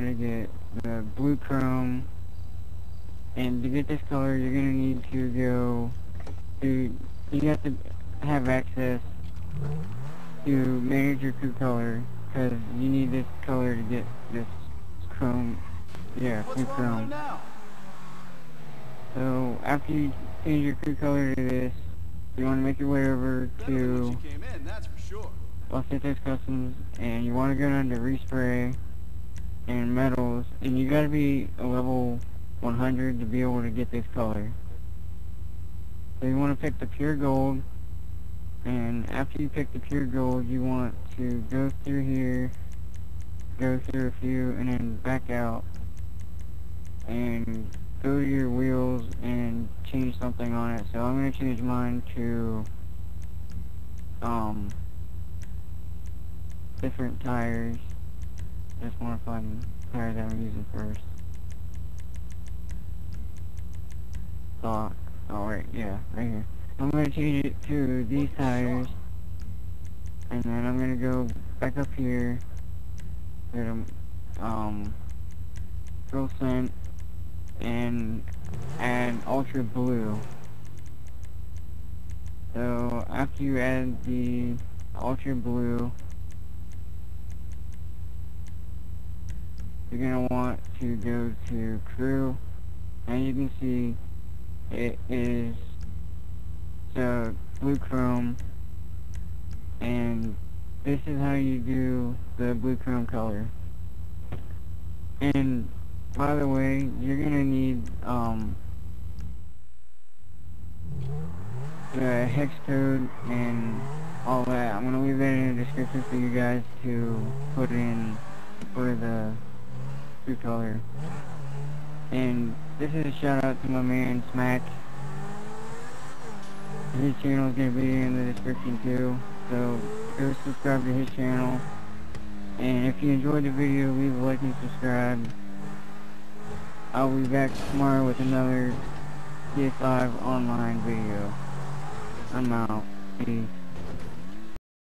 how to get the blue chrome. And to get this color, you're going to need to go to, you have to have access to manage your crew color, because you need this color to get this chrome, blue chrome. So after you change your crew color to this, you want to make your way over to Los Santos Customs, and you want to go down to Respray and Metals, and you got to be a level 100 to be able to get this color. So you want to pick the pure gold, and after you pick the pure gold, you want to go through here, go through a few, and then back out, and go to your wheels and change something on it. So I'm going to change mine to different tires. Just want to find the tire that I'm using first. Right here. I'm going to change it to these tires, and then I'm going to go back up here, go to Girl Scent, and add ultra blue. So after you add the ultra blue, you're going to want to go to crew, and you can see it is the blue chrome, and this is how you do the blue chrome color. And by the way, you're going to need the hex code and all that. I'm going to leave that in the description for you guys to put in for the crew color. And this is a shout out to my man Smack. His channel is going to be in the description too, so go subscribe to his channel. And if you enjoyed the video, leave a like and subscribe. I'll be back tomorrow with another PS5 online video. I'm out. Peace.